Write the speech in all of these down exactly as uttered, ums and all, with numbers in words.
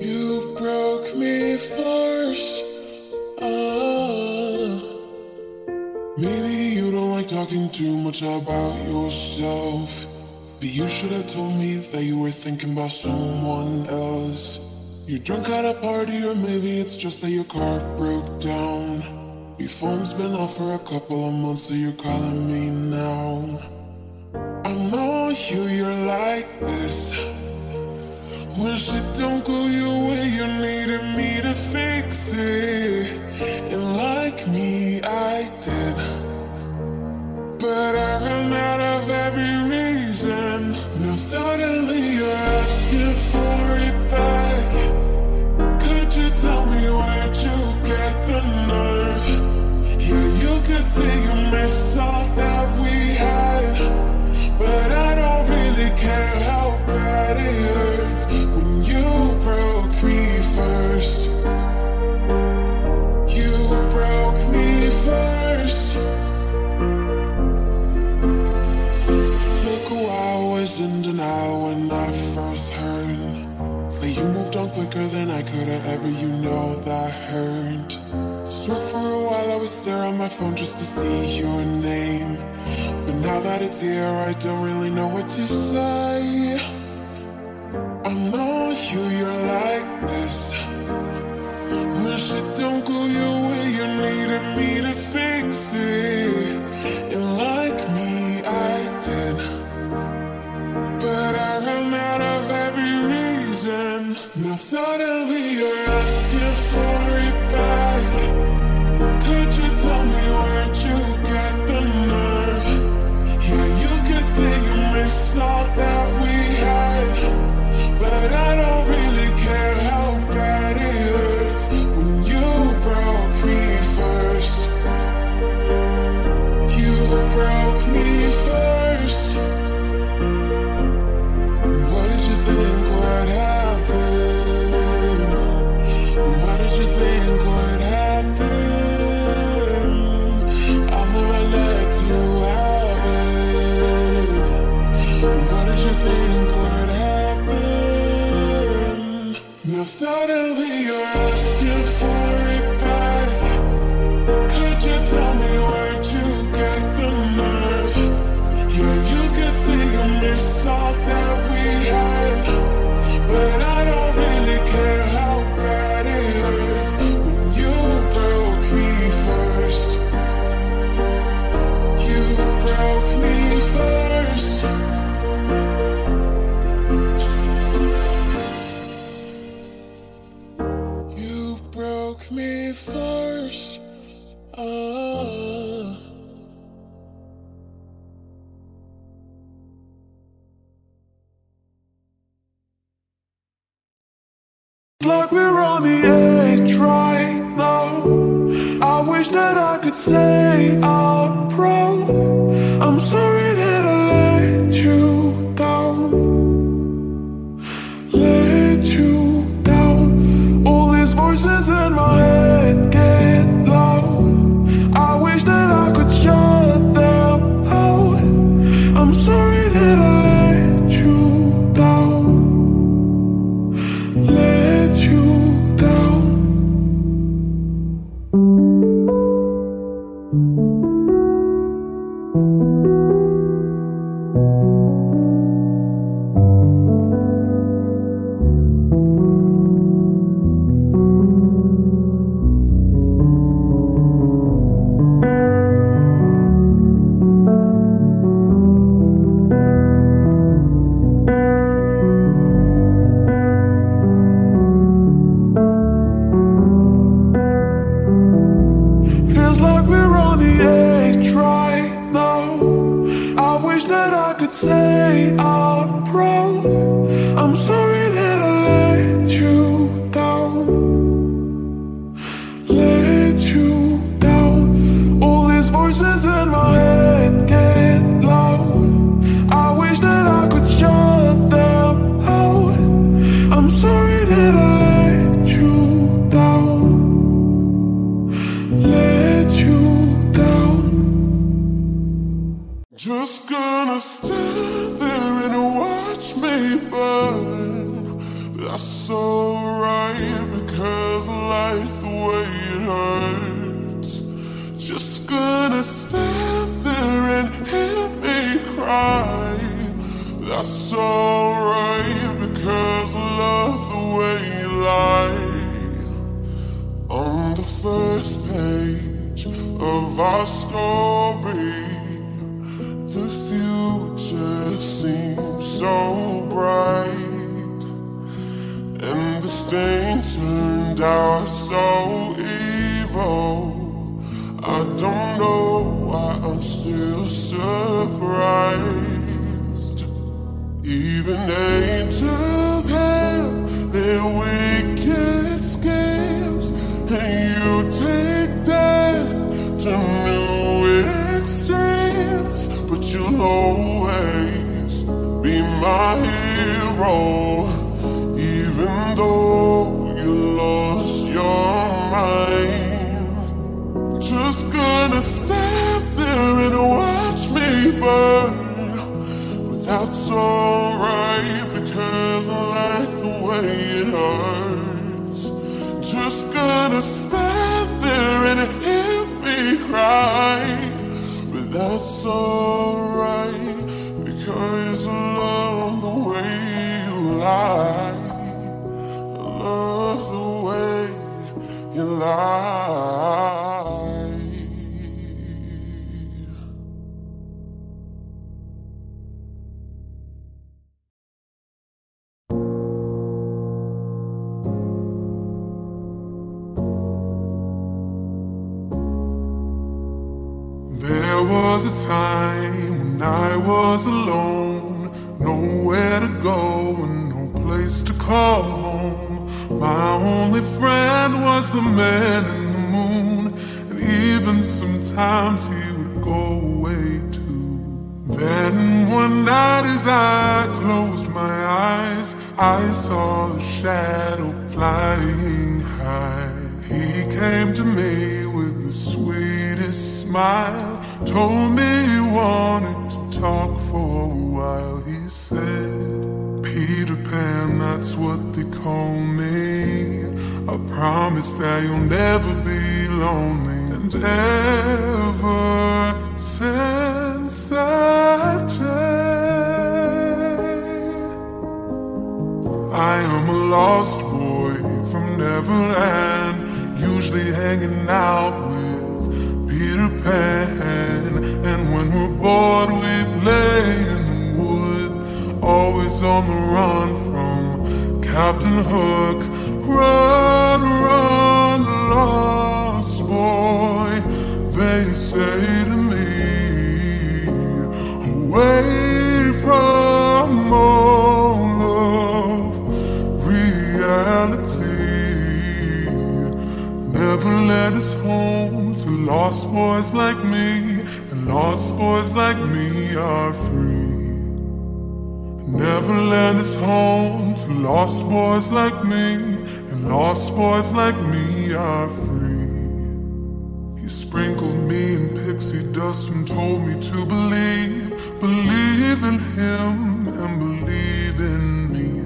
You broke me first. uh, Maybe you don't like talking too much about yourself, but you should have told me that you were thinking about someone else. You're drunk at a party, or maybe it's just that your car broke down. Your phone's been off for a couple of months, so you're calling me now. I know you, you're like this. When shit don't go your way, you needed me to fix it. And like me, I did, but I ran out of every reason. Now suddenly you're asking for it back. Could you tell me where'd you get the nerve? Yeah, you could say you miss all that we had, but I don't really care how bad it hurts. You broke me first. You broke me first. Took a while, was in denial when I first heard that you moved on quicker than I could have ever. You know that hurt. Swear for a while I was staring at my phone just to see your name, but now that it's here, I don't really know what to say. I know you, you're like this. When shit don't go your way, you needed me to fix it. And like me, I did, but I ran out of every reason. Now suddenly you're asking for it back. Could you tell me where'd you get the nerve? Yeah, you could say you miss all that we had, but I don't really care how bad it hurts when you broke me first. You broke me first. What did you think would happen? What did you think would happen? I never let you have it. What did you think would happen? Now suddenly you're asking for it back. Could you tell me where'd you get the nerve? Yeah, you could say you miss all that we had, but I don't really care how bad it hurts when you broke me first. You broke me first. Me first. Oh. Like we're on the edge right now. I wish that I could say I'm proud. I'm sorry that I let you down. Let you down. All these voices in my so right. because I like the way it hurts. Just gonna stand there and hear me cry. That's alright because I love the way you lie. On the first page of our story, the future seems so bright. And the stain turned out so evil. I don't know why I'm still surprised. Even angels have their wicked schemes, and you take that to new extremes. But you'll always be my hero. Even though you lost your mind, just gonna stand there and watch me burn. But that's alright because I like the way it hurts. Just gonna stand there and hear me cry. But that's alright because I love the way you lie. Love the way you lie. There was a time when I was alone, nowhere to go and no place to call home. My only friend was the man in the moon, and even sometimes he would go away too. Then one night as I closed my eyes, I saw a shadow flying high. He came to me with the sweetest smile, told me he wanted to talk for a while. He said, Peter Pan, that's what they call me. I promise that you'll never be lonely. And ever since that day, I am a lost boy from Neverland, usually hanging out with Peter Pan. And when we're bored, we play in the woods, always on the run from Captain Hook. Run, run, lost boy, they say to me. Away from all of reality. Never led us home to lost boys like me, and lost boys like me are free. Never led us home to lost boys like me, and lost boys like me are free. He sprinkled me in pixie dust and told me to believe, believe in him and believe in me.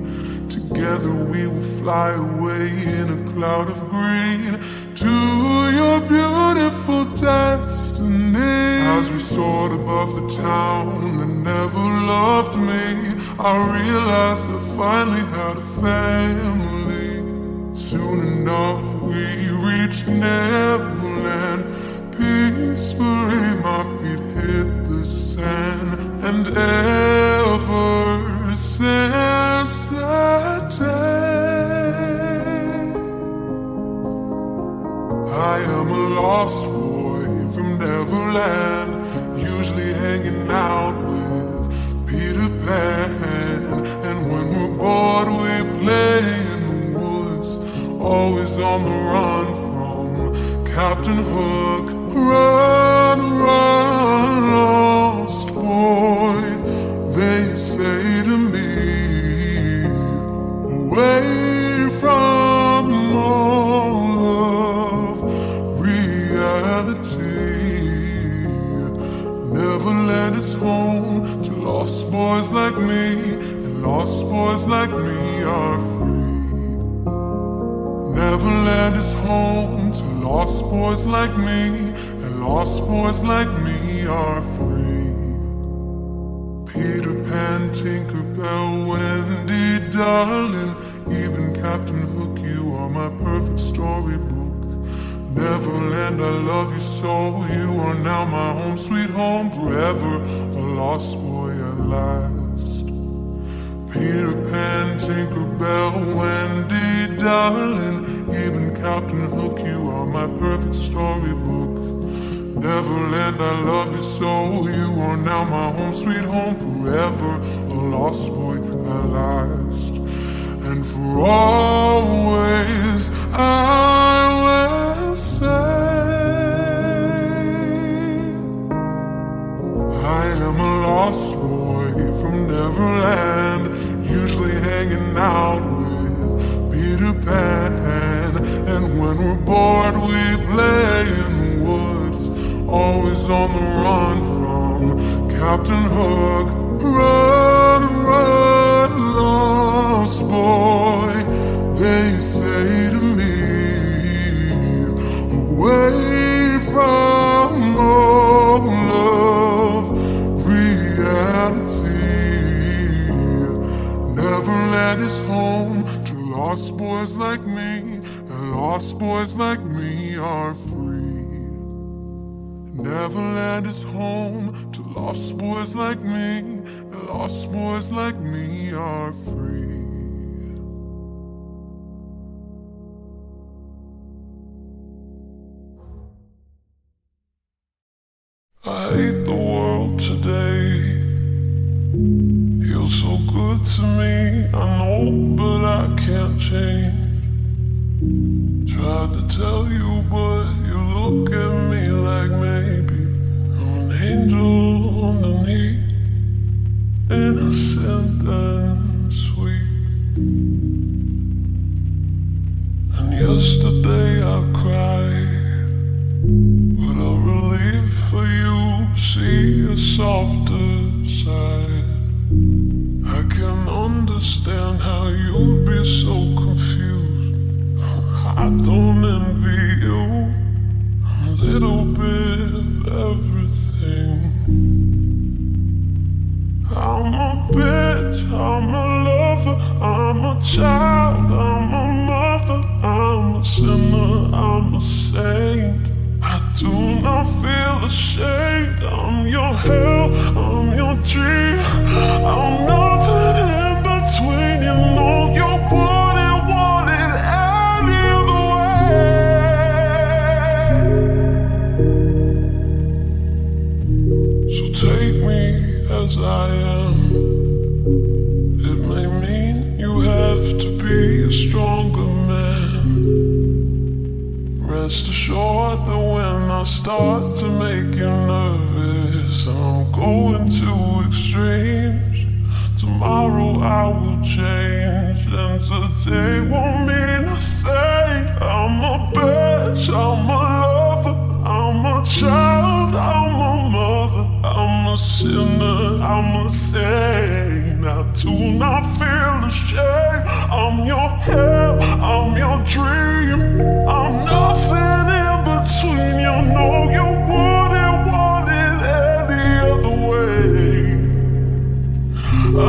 Together we will fly away in a cloud of green to your beautiful destiny. As we soared above the town that never loved me, I realized I finally had a family. Soon enough we reached Neverland. Peacefully my feet hit the sand. And ever since that day, I am a lost boy from Neverland, usually hanging out with Peter Pan. And when we're bored, we play in the woods, always on the run from Captain Hook. Run, run, lost boy, they say to me. Away from all of reality. Never led us home to lost boys like me, and lost boys like me are free. never led us home to lost boys like me, and lost boys like me are free. Peter Pan, Tinkerbell, Wendy, darling, even Captain Hook, you are my perfect storybook. Neverland, I love you so, you are now my home sweet home, forever a lost boy at last. Peter Pan, Tinkerbell, Wendy, darling, even Captain Hook, you are my perfect storybook. Neverland, I love you so, you are now my home sweet home, forever a lost boy at last. And for always I will say, I am a lost boy from Neverland, usually hanging out with Peter Pan. And when we're bored we play in the woods, always on the run from Captain Hook. Run, run, lost boy, they say to me, away from all of reality. Neverland is home to lost boys like me, and lost boys like me are free. Neverland is home to lost boys like me, and lost boys like me are free. I hate the world today. Feels so good to me, I know, but I can't change. Tried to tell you, but you look at me like maybe I'm an angel underneath, innocent and sweet. And yesterday I cried, but I relieved for you, see a softer side. I can understand how you'd be so confused. I don't envy you, a little bit of everything. I'm a bitch, I'm a lover, I'm a child, I'm a mother, I'm a sinner, I'm a saint. I do not feel ashamed. I'm your hell, I'm your dream, I'm nothing in between. You know you wouldn't want it either way. So take me as I am. It may mean you have to be a stronger man. Rest assured that when I start to make you nervous, I'm going to extremes. Tomorrow I will change, and today won't mean a thing. I'm a bitch, I'm a lover, I'm a child, I'm a mother, I'm a sinner, I'm a saint. I do not feel ashamed. I'm your hell, I'm your dream, I'm nothing in between. You know you wouldn't want it any other way. I'm a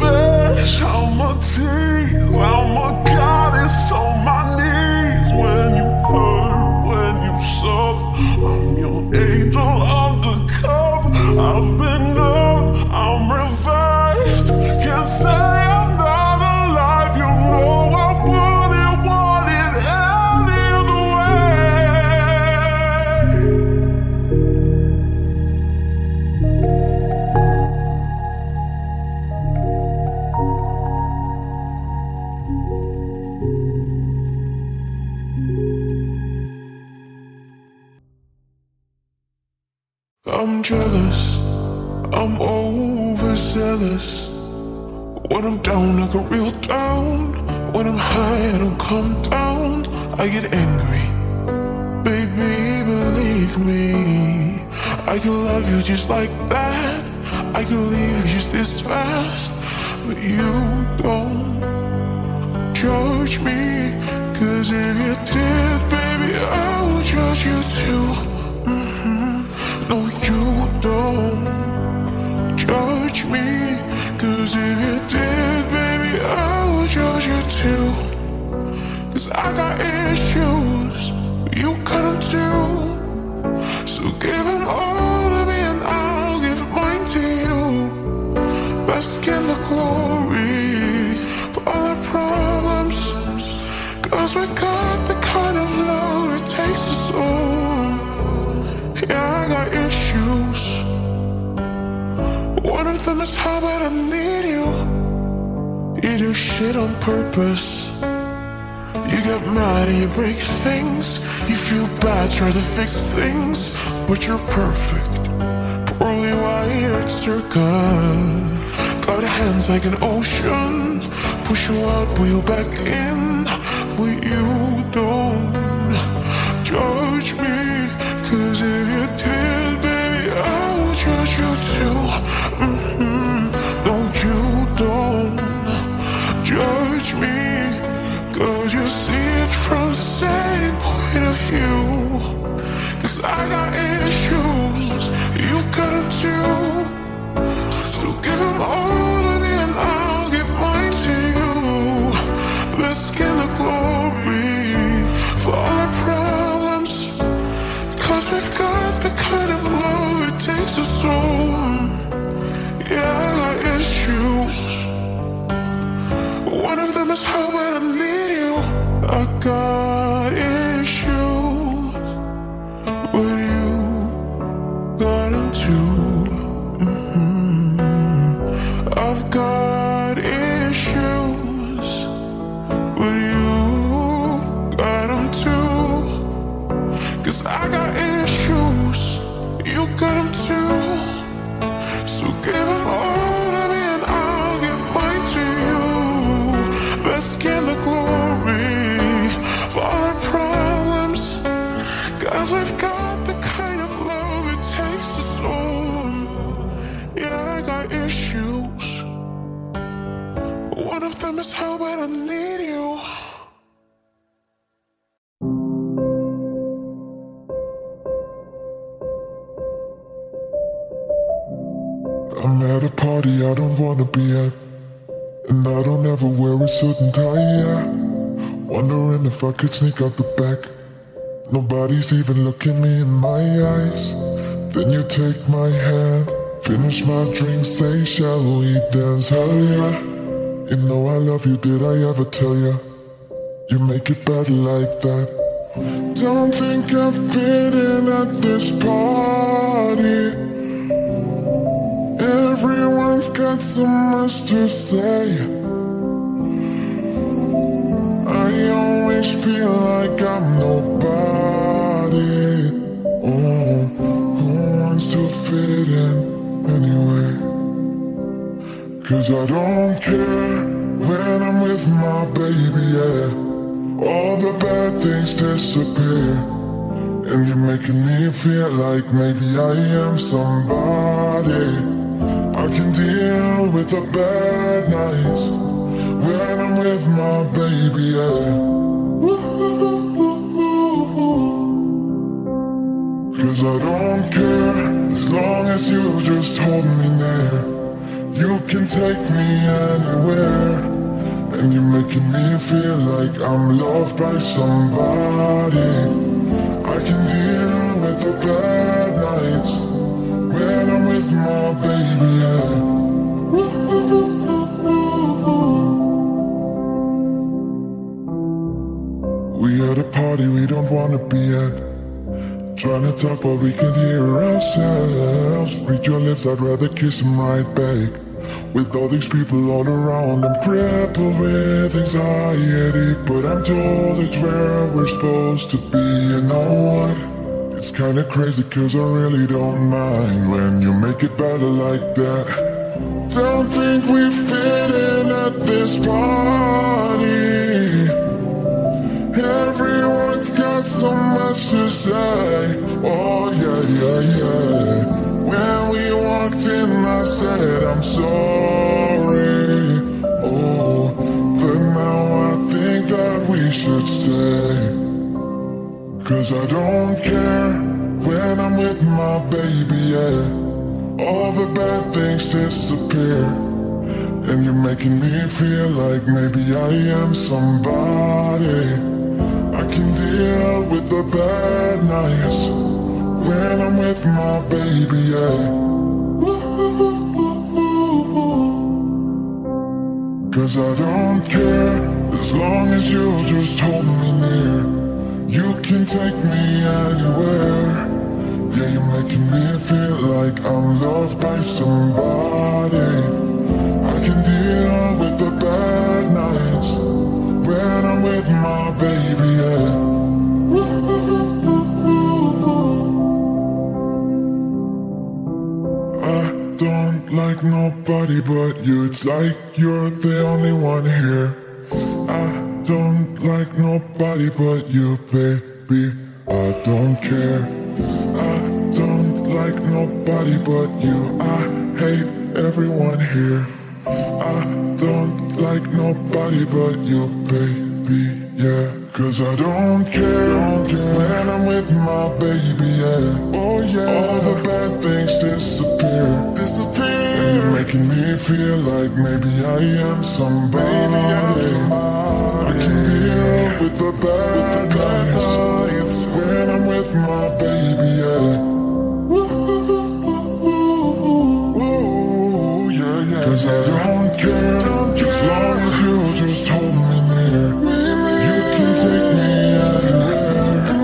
bitch, I'm a tease, I'm a goddess on my knees. When you hurt, when you suffer, I'm your angel undercover. I've been up, I'm revived, can't say I'm not alive. You know I wouldn't want it any other way. I'm jealous, I'm overzealous. When I'm down, I get real down. When I'm high, I don't come down. I get angry, baby, believe me. I can love you just like that, I can leave you just this fast. But you don't judge me, Cause if you did, baby, I will judge you too. Mm-hmm. No, you don't judge me. Cause if you did, baby, I will judge you too. Cause I got issues, but you got them too. So give them all to me and I'll give mine to you. Bask in the glory for all our problems. Cause we got the kind of love that takes us all. Yeah, I got issues. One of them is how bad I need you. You do shit on purpose. You get mad and you break things. You feel bad, try to fix things. But you're perfect, poorly wired circle. Got hands like an ocean. Push you out, pull you back in. But you don't judge me. Cause if you did, baby, I will judge you too. Mm-hmm. No, you don't judge me. Cause you see it from the same point of view. Cause I got issues, you got them too. So give them all to me and I'll give mine to you. Bask in the glory for all our problems. Cause we've got the kind of love it takes us on. Yeah, I got issues. One of them is how bad I need you. I got issues, but you got them too. I've got issues, but you got them too. Cause I got issues, you got them too. So give them all to me and I'll give mine to you. Bask in the glory for all our problems. Cause we've got the kind of love it takes us on. Yeah, I got issues. One of them is how bad I need you. I'm at a party I don't wanna be at, and I don't ever wear a suit and tie, yeah. Wondering if I could sneak out the back. Nobody's even looking me in my eyes. Then you take my hand, finish my drink, say, shall we dance, hell yeah. You know I love you, did I ever tell ya? You make it bad like that. Don't think I've been in at this party. Everyone's got so much to say. I always feel like I'm nobody. Oh, who wants to fit in anyway? Cause I don't care when I'm with my baby, yeah. All the bad things disappear, and you're making me feel like maybe I am somebody. I can deal with the bad nights when I'm with my baby, yeah. Cause I don't care as long as you just hold me near. You can take me anywhere, and you're making me feel like I'm loved by somebody. I can deal with the bad nights when I'm with my baby, yeah. We at a party we don't wanna be at, trying to talk but we can hear ourselves. Read your lips, I'd rather kiss them right back. With all these people all around, I'm crippled with anxiety, but I'm told it's where we're supposed to be. You know what? It's kinda crazy cause I really don't mind when you make it better like that. Don't think we fit in at this party. Everyone's got so much to say. Oh yeah, yeah, yeah. When we walked in I said I'm sorry. Oh, but now I think that we should stay. Cause I don't care when I'm with my baby, yeah. All the bad things disappear, and you're making me feel like maybe I am somebody. I can deal with the bad nights when I'm with my baby, yeah. Cause I don't care as long as you just hold me near. You can take me anywhere. Yeah, you're making me feel like I'm loved by somebody. I can deal with the bad nights when I'm with my baby, yeah. I don't like nobody but you. It's like you're the only one here. I don't like nobody but you, baby. I don't care. I don't like nobody but you. I hate everyone here. I don't like nobody but you, baby, yeah. Cause I don't care, don't care when I'm with my baby, yeah. Oh yeah. All the bad things disappear, disappear. And you're making me feel like maybe I am somebody, baby, I'm somebody. With the bad nights when I'm with my baby, yeah. Ooh, yeah, yeah. Cause I don't care, don't care as long as you just hold me near. You can take me anywhere.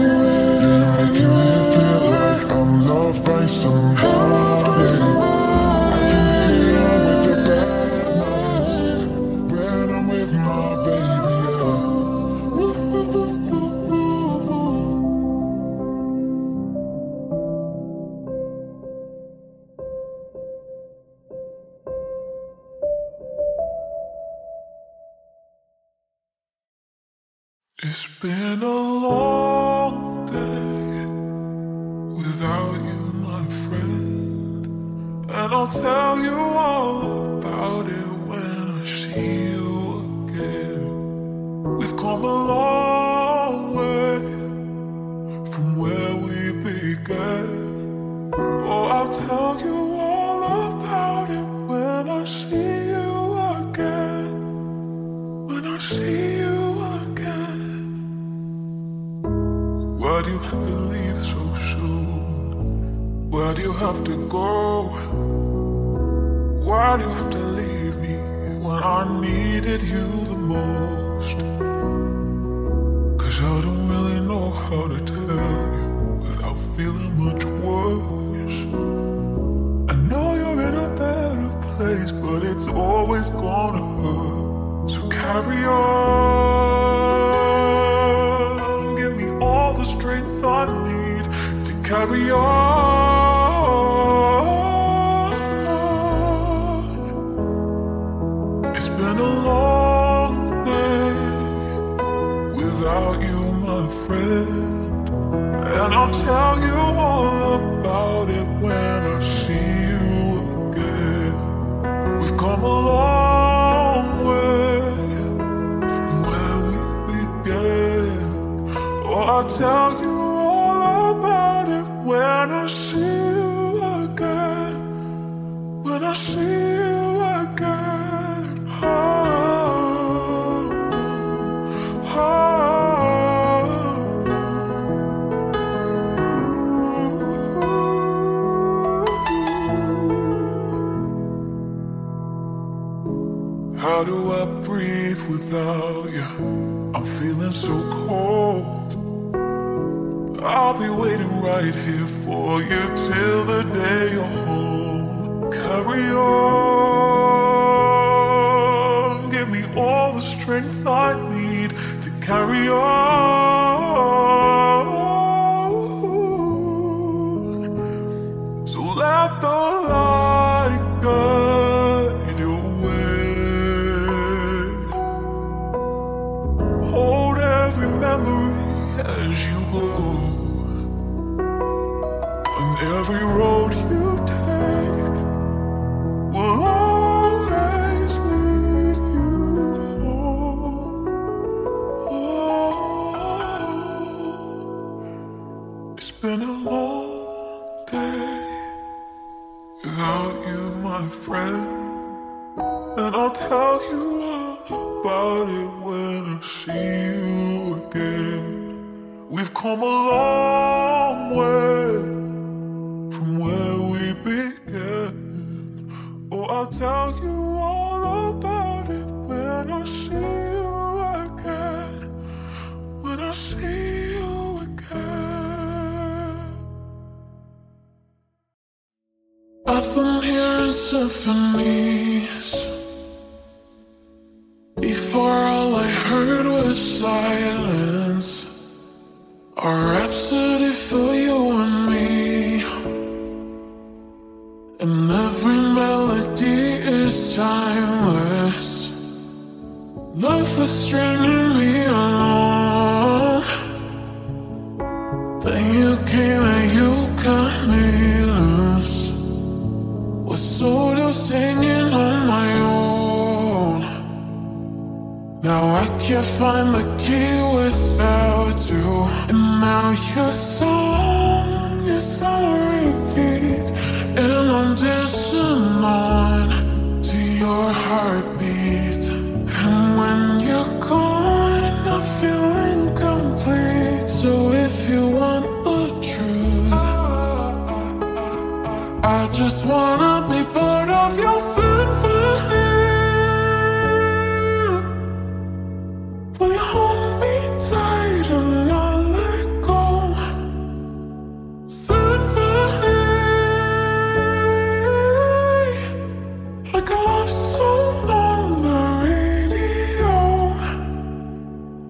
You're making me feel like I'm loved by somebody. I can deal with the bad nights when I'm with my baby. It's been a long day without you, my friend, and I'll tell you all about it when I see you again. We've come a long way from where we began. Oh, I'll tell you all about it when I see you again. When I see you. Why do you have to leave so soon? Why do you have to go? Why do you have to leave me when I needed you the most? Cause I don't really know how to tell you without feeling much worse. I know you're in a better place, but it's always gonna hurt. So carry on. Strength I need to carry on. It's been a long day without you, my friend, and I'll tell you all about it when I see you again. We've come a long way from where we began. I'll tell you all about it when I see you again. When I see you again. Oh, oh, oh. How do I breathe without you? I'm feeling so cold. I'll be waiting right here for you till the day you're home. Carry on, give me all the strength I need to carry on. So let the light guide your way. Hold every memory as you go. Every road you take will always lead you home. Oh, about it when I see you again. We've come a long way from where we began. Oh, I'll tell you all about it when I see you again. When I see you again. I've been hearing symphonies before all I heard was silence. A rhapsody for you and me, and every melody is timeless. Life was stringing me along, then you came and you cut me loose. Was solo singing on my own. Now I can't find the key without you. And now your song, your song repeats, and I'm dancing on to your heartbeat. And when you're gone, I feel incomplete. So if you want the truth, I just wanna be part of your symphony.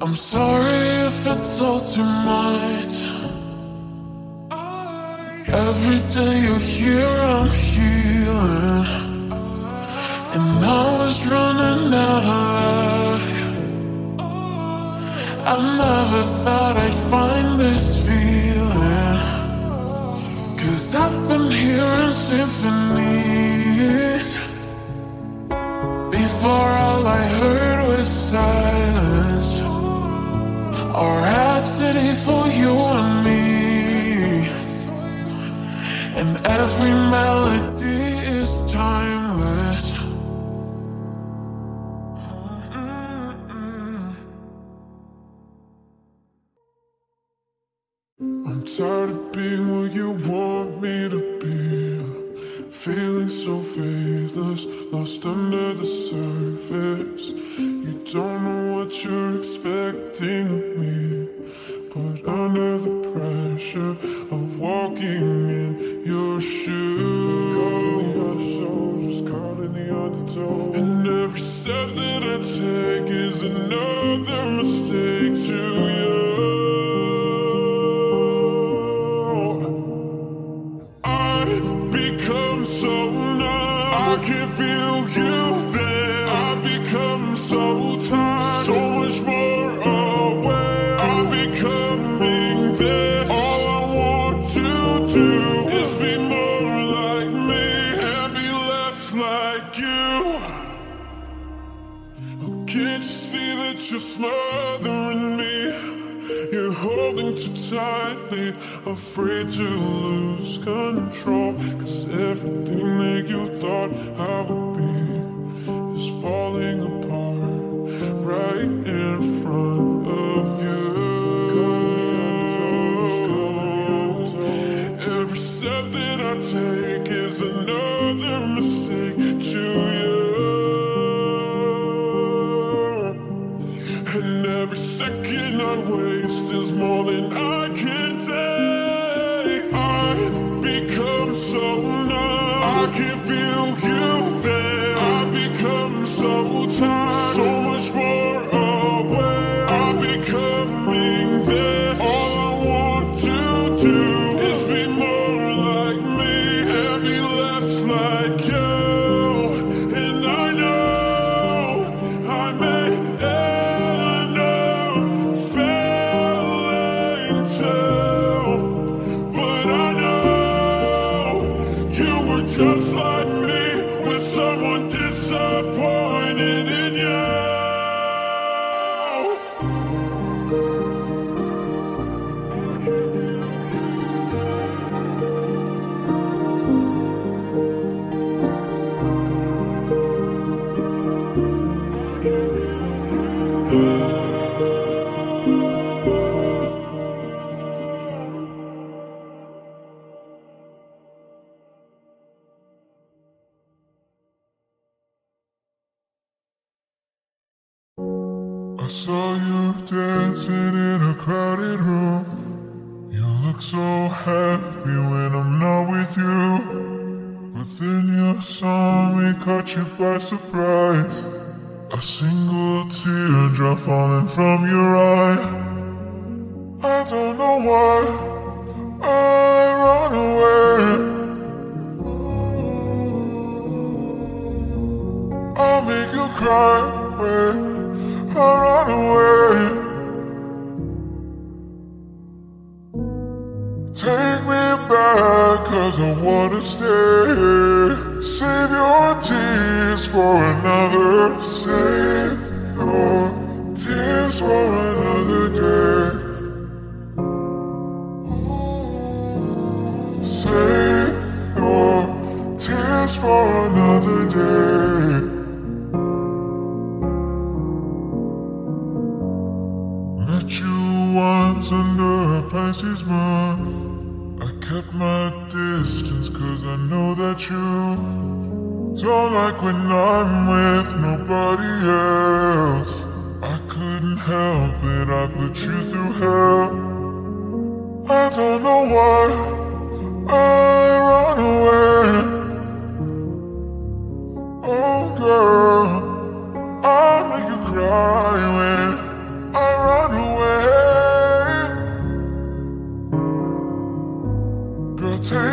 I'm sorry if it's all too much. Every day you hear I'm healing, and I was running out of life. I never thought I'd find this feeling, 'cause I've been hearing symphonies before all I heard was silence. A rhapsody for you and me, and every melody is timeless. I'm tired of being where you want me to be, feeling so faithless, lost under the surface. You don't know what you're expecting of me, but under the pressure of walking in your shoes, and every step that I take is another mistake to you. I've become so numb, I can feel you there. I've become so tired, so much more away. I'm becoming there. All I want to do is be more like me and be less like you. Oh, can't you see that you're smothering me? You're holding too tightly, afraid to lose control, 'cause everything that you thought I would be is falling apart right in front of you. Every step that I take is another mistake to you, and every second I waste is more than I can take. I've become so numb, I can feel you there. I've become so tired, so much more. I saw you dancing in a crowded room. You look so happy when I'm not with you, but then your song may caught you by surprise. A single teardrop falling from your eye. I don't know why I run away. I'll make you cry when I run away. Take me back, cause I wanna stay. Save your tears for another. Save your tears for another day. Save your tears for another day. Once under a Pisces moon, I kept my distance cause I know that you don't like when I'm with nobody else. I couldn't help it, I put you through hell. I don't know why I run away. Oh girl, I'll make you cry when I run away. Girl, take me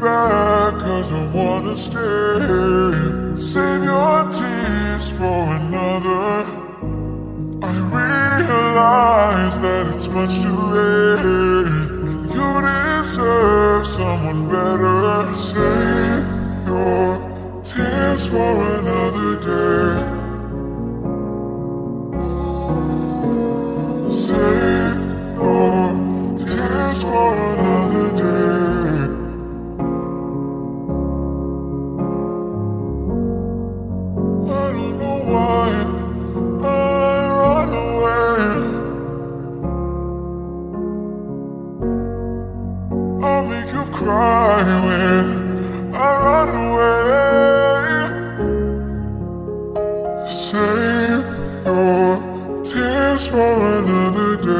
back, cause I wanna stay. Save your tears for another. I realize that it's much too late. You deserve someone better. Save your tears for another day. For another day. I don't know why I run away. I'll make you cry when I run away. Save your tears for another day.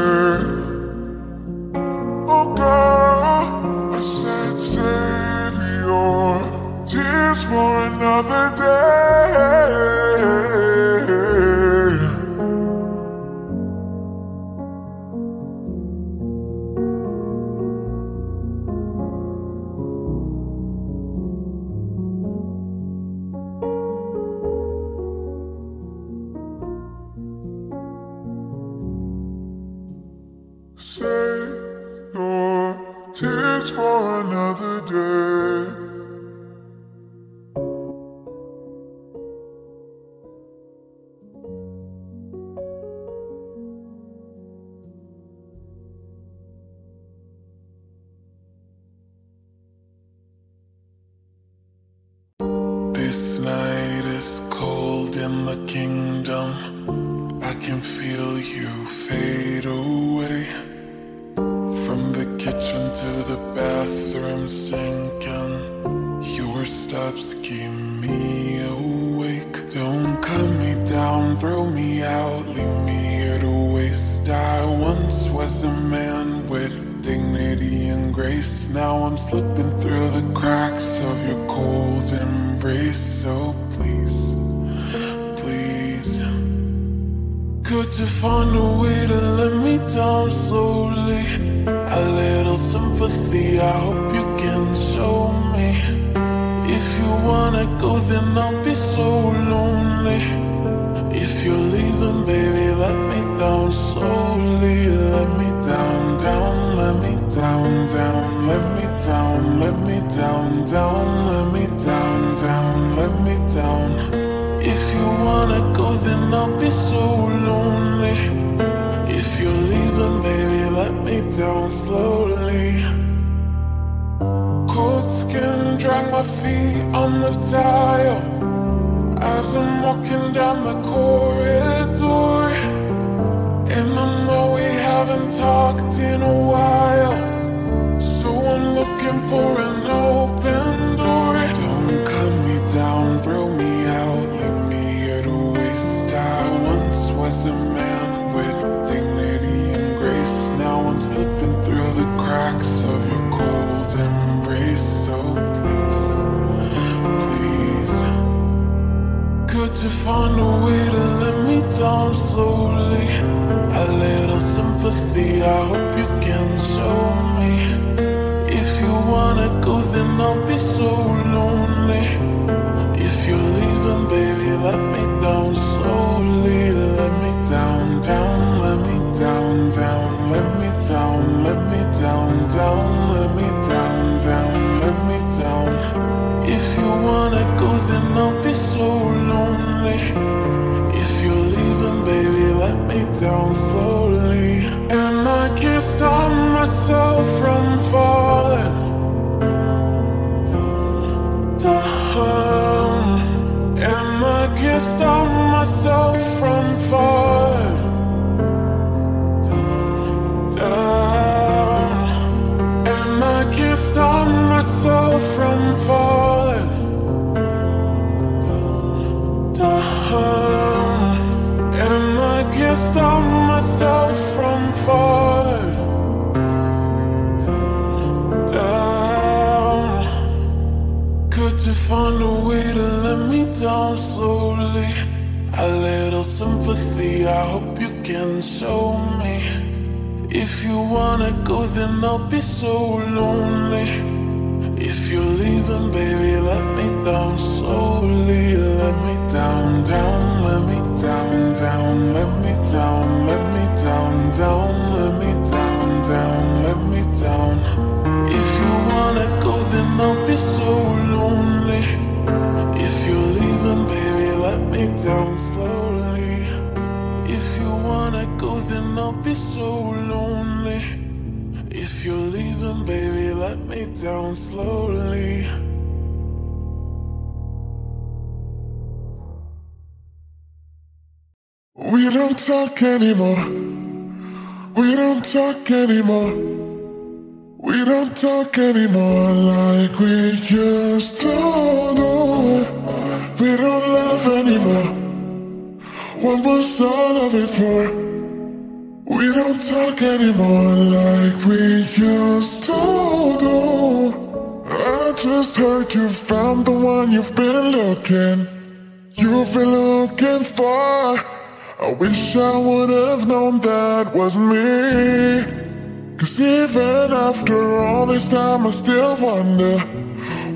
I said save your tears for another day. Save your tears for another day. This night is cold in the kingdom. I can feel you fade away. From the kitchen to the bathroom sinking, your steps keep me awake. Don't cut me down, throw me out, leave me here to waste. I once was a man with dignity and grace. Now I'm slipping through the cracks of your cold embrace. So please, please, could you find a way to let me down slowly? A little sympathy, I hope you can show me. If you wanna go, then I'll be so lonely. If you're leaving, baby, let me down slowly. Let me down, down, let me down, down. Let me down, let me down, down. Let me down, down, let me down. If you wanna go, then I'll be so lonely. If you're leaving, baby, let me down slowly. Cold skin, drag my feet on the tile. As I'm walking down the corridor, and I know we haven't talked in a while, so I'm looking for an open door. Don't cut me down, throw me out, leave me here to waste. I once was a man To find a way to let me down slowly, a little sympathy I hope you can show me. If you wanna go then I'll be so lonely. If you're leaving baby let me down slowly. Let me down, down, let me down, down. Let me down, let me down, down. Let me down, down, let me down. If you wanna go then I'll be so lonely. If you're leaving, baby, let me down slowly. And I can't stop myself from falling down. And I can't stop myself from falling down. And I can't stop myself from falling. And I can't stop myself from falling down, down. Could you find a way to let me down slowly? A little sympathy I hope you can show me. If you wanna go then I'll be so lonely. If you're leaving, baby, let me down slowly. Let me down, down, let me down, down. Let me down, let me down, down. Let me down, down, let me down. If you wanna go, then I'll be so lonely. If you're leaving, baby, let me down slowly. If you wanna go, then I'll be so lonely. If you're leaving, baby, let me down slowly. We don't talk anymore. We don't talk anymore. We don't talk anymore like we used to. No, we don't love anymore. What was all of it for? We don't talk anymore like we used to do. I just heard you found the one you've been looking. You've been looking for. I wish I would have known that was me. Cause even after all this time I still wonder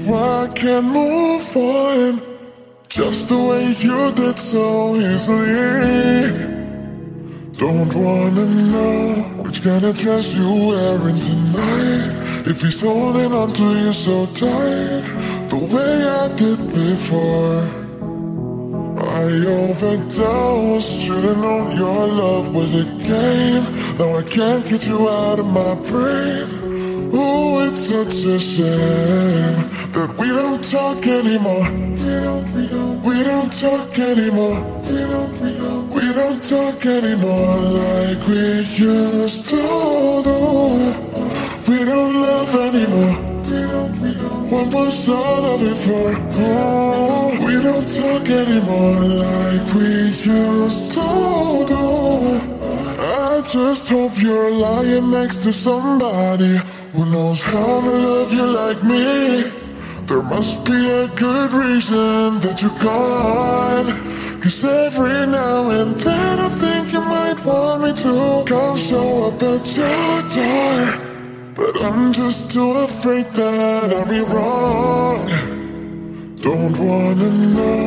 why I can't move on just the way you did so easily. Don't wanna know which kind of dress you wearing tonight. If he's holding on to you so tight, the way I did before. I overdosed, should've known your love was a game. Now I can't get you out of my brain. Oh, it's such a shame that we don't talk anymore. We don't, we don't, we don't talk anymore. We don't, we don't. We don't talk anymore like we used to do. We don't love anymore. We don't, we don't. What was all of it for? Oh, we don't talk anymore like we used to do. I just hope you're lying next to somebody who knows how to love you like me. There must be a good reason that you're gone. Cause every now and then I think you might want me to come show up at your door, but I'm just too afraid that I'll be wrong. Don't wanna know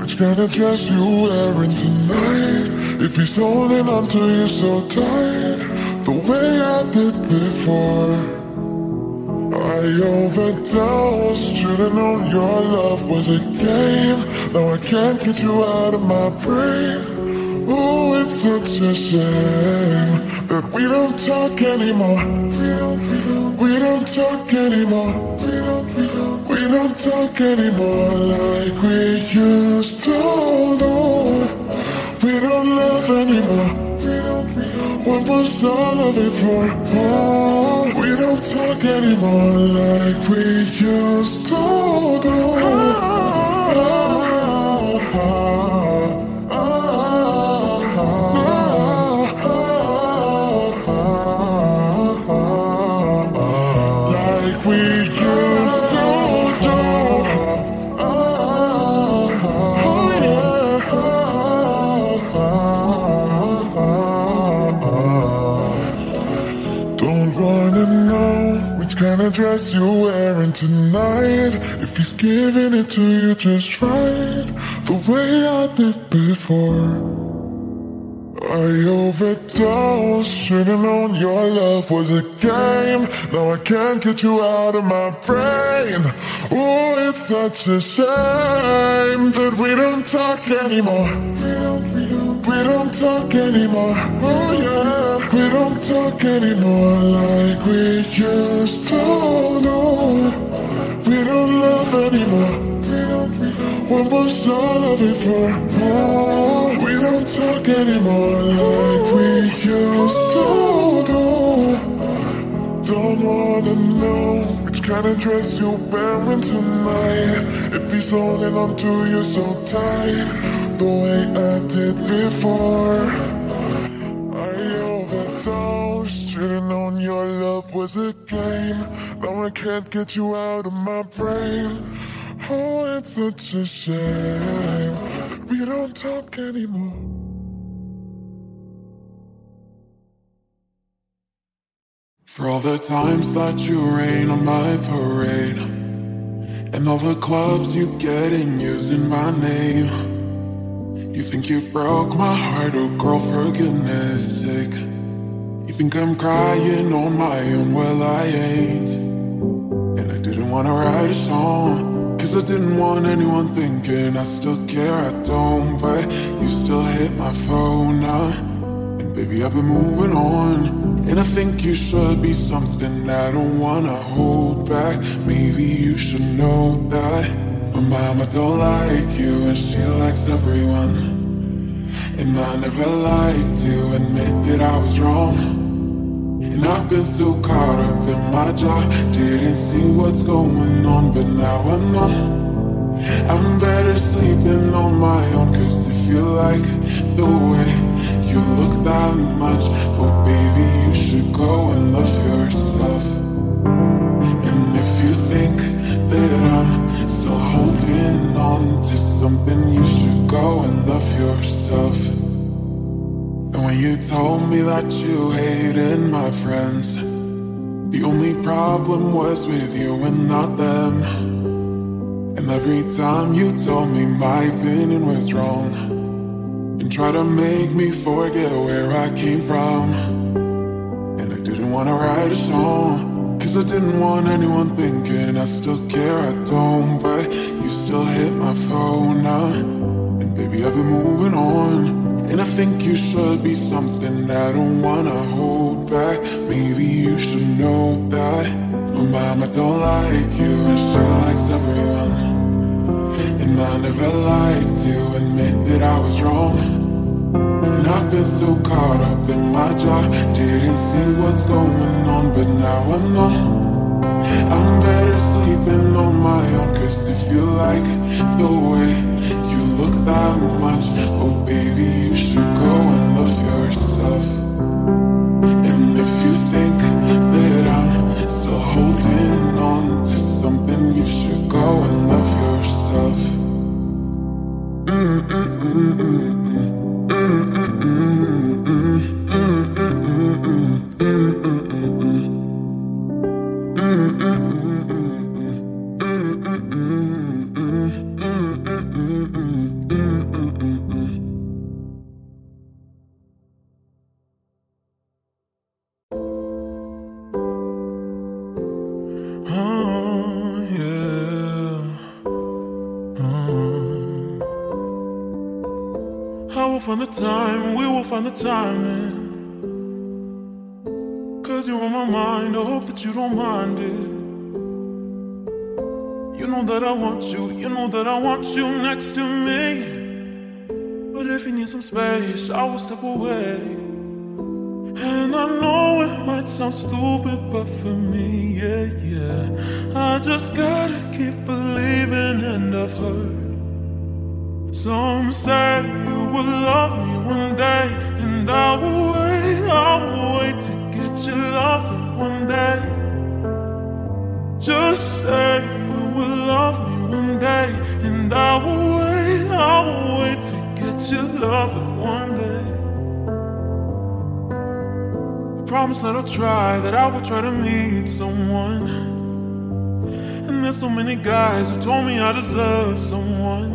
which kind of dress you wearing tonight. If he's holding on to you so tight, the way I did before. I overdosed, should've known your love was a game. Now I can't get you out of my brain. Oh, it's such a shame that we don't talk anymore. We don't, we don't, we don't talk anymore. We don't, we don't, we don't talk anymore like we used to do. We don't love anymore. We don't, we don't. What was all of it for? Oh, we don't talk anymore like we used to do. Oh. dress you're wearing tonight. If he's giving it to you, just try it the way I did before. I overdosed, should've known your love was a game. Now I can't get you out of my brain. Oh, it's such a shame that we don't talk anymore. We don't, we don't, we don't talk anymore. Oh yeah, we don't talk anymore like we used to. No, we don't love anymore. What was all of it for? Oh, we don't talk anymore like we used to do. Don't wanna know which kind of dress you're wearing tonight. If he's holding on to you so tight, the way I did before. I overdosed, should've known your love was a game. Now I can't get you out of my brain. Oh, it's such a shame we don't talk anymore. For all the times that you rain on my parade, and all the clubs you get in using my name. You think you broke my heart, oh girl, for goodness sake. You think I'm crying on my own, well I ain't. And I didn't wanna write a song, cause I didn't want anyone thinking I still care, I don't. But you still hit my phone up, and baby I've been moving on. And I think you should be something I don't wanna hold back. Maybe you should know that my mama don't like you, and she likes everyone. And I never liked to admit that I was wrong. And I've been so caught up in my job, didn't see what's going on, but now I'm on. I'm better sleeping on my own, cause if you like the way you look that much, oh baby you should go and love yourself. And if you think that I'm still holding on to something, you should go and love yourself. And when you told me that you hated my friends, the only problem was with you and not them. And every time you told me my opinion was wrong, and tried to make me forget where I came from. And I didn't want to write a song, cause I didn't want anyone thinking I still care, I don't. But you still hit my phone up, and baby I've been moving on. And I think you should be something I don't wanna hold back. Maybe you should know that my mama don't like you, and she likes everyone. And I never liked to admit that I was wrong. And I've been so caught up in my job, didn't see what's going on, but now I'm on. I'm better sleeping on my own, cause if you like the way you look that much, oh baby you should go and love yourself. And if you think that I'm still holding on to something, you should go and love yourself. Time, we will find the timing, cause you're on my mind, I hope that you don't mind it. You know that I want you, you know that I want you next to me. But if you need some space, I will step away. And I know it might sound stupid, but for me, yeah, yeah, I just gotta keep believing. And I've heard some say you will love me one day, and I will wait, I will wait to get your love one day. Just say you will love me one day, and I will wait, I will wait to get your love one day. I promise that I'll try, that I will try to meet someone met so many guys who told me I deserve someone.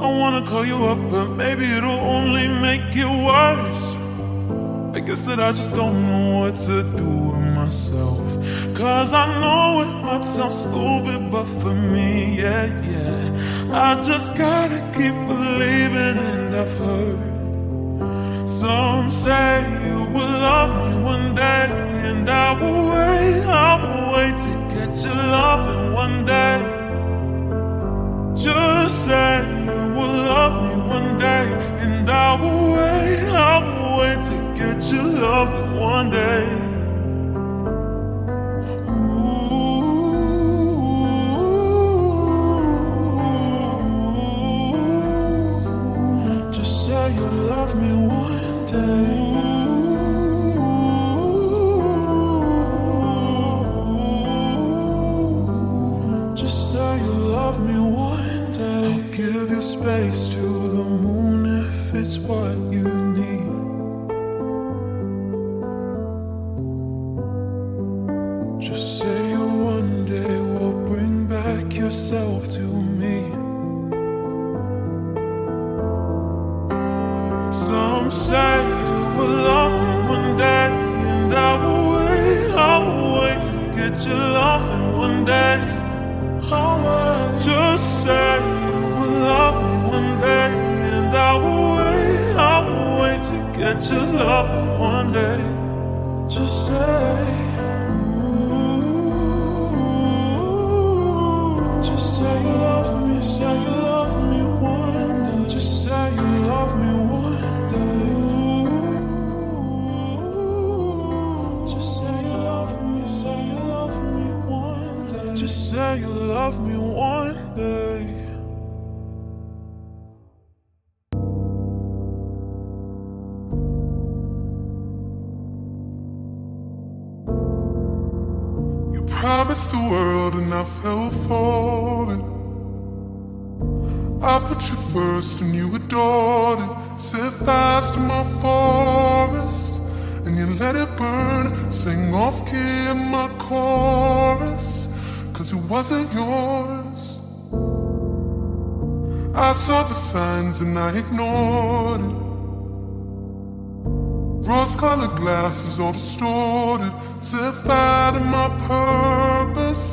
I wanna call you up, but maybe it'll only make it worse. I guess that I just don't know what to do with myself, 'cause I know it might sound stupid, but for me, yeah, yeah, I just gotta keep believing. And I've heard some say you will love me one day, and I will wait, I will wait to get your loving one day. Just say you will love me one day, and I will wait, I will wait to get your loving one day. Love me one day. Ooh, just say you love me one day. I'll give you space to the moon if it's what you need. Just say you one day will bring back yourself to me. Some say you will love me one day, and I will wait, I will wait to get your loving one day. I just say you will love me one day, and I will wait, I will wait to get your loving one day. Just say, ooh, just say you love me, say you love me one day. Just say you love me one day. Just say you love me one day. You promised the world and I fell for it. I put you first and you adored it. Set fires to my forest and you let it burn. Sing off key in my chorus, 'cause it wasn't yours. I saw the signs and I ignored it. Rose-colored glasses all distorted. Set fire to my purpose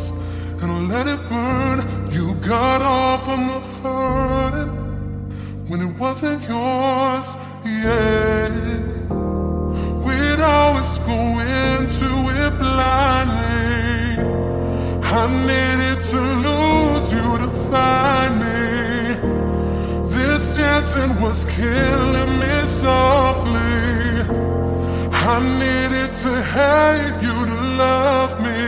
and I let it burn. You got off on the hurting when it wasn't yours, yeah. We'd always go into it blindly. I needed to lose you to find me. This dancing was killing me softly. I needed to hate you to love me.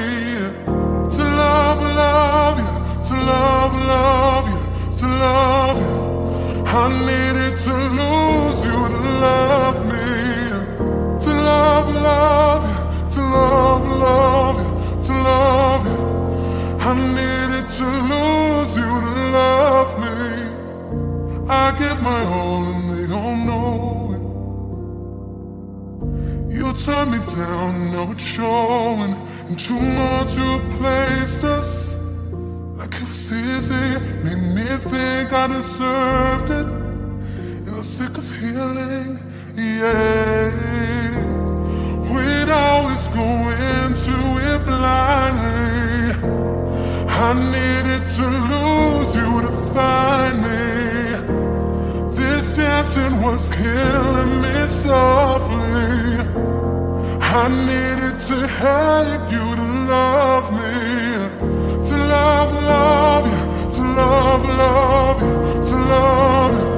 To love, love you, to love, love you, to love you. I needed to lose you to love me. To love, love you, to love, love you, to love you. I needed to lose you to love me. I give my all and they don't know it. You turned me down, now it's showing. And too much you placed us like it was easy, made me think I deserved it. In the thick of healing, yeah. We'd always go into it blindly. I needed to lose you to find me. This dancing was killing me softly. I needed to hate you to love me. To love, love you, to love, love you, to love you.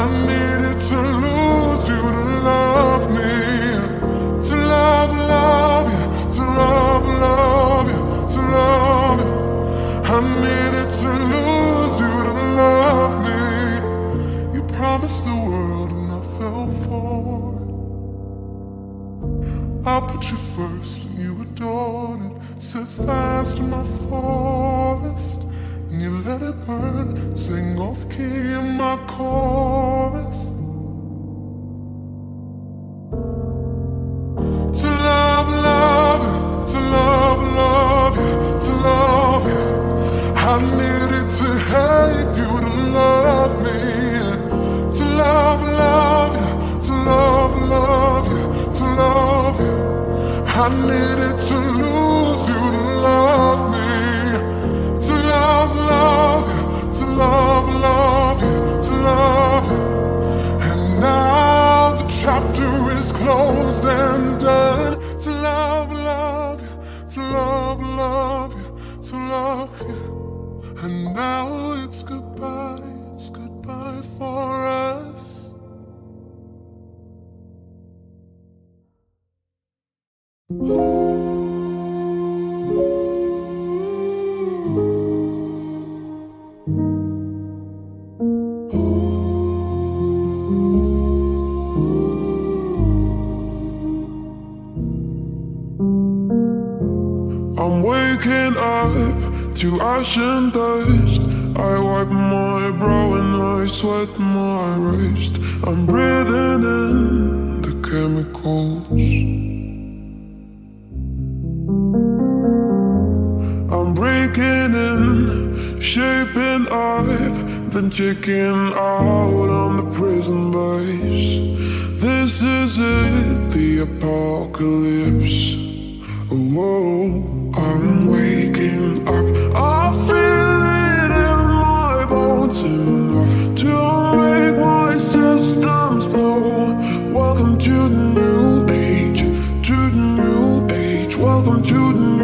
I needed to lose you to love me. To love, love you, to love, love you, to love you. I needed to lose you to love me. You promised the world and I fell for it. I put you first and you adored it. Set fires to my forest and you let it burn. Sing off key in my chorus. To love, love you, to love, love you, to love. I needed to lose you to love me, to love, love, to love, love, to love. And now the chapter is closed and done. To love, love, to love, love, to love. And now it's goodbye, it's goodbye for us. I'm waking up to ash and dust. I wipe my brow and I sweat my wrist. I'm breathing in the chemicals. I'm breaking in, shaping up, then checking out on the prison bus. This is it, the apocalypse. Whoa, I'm waking up. I feel it in my bones enough to make my systems blow. Welcome to the new age, to the new age. Welcome to the new age.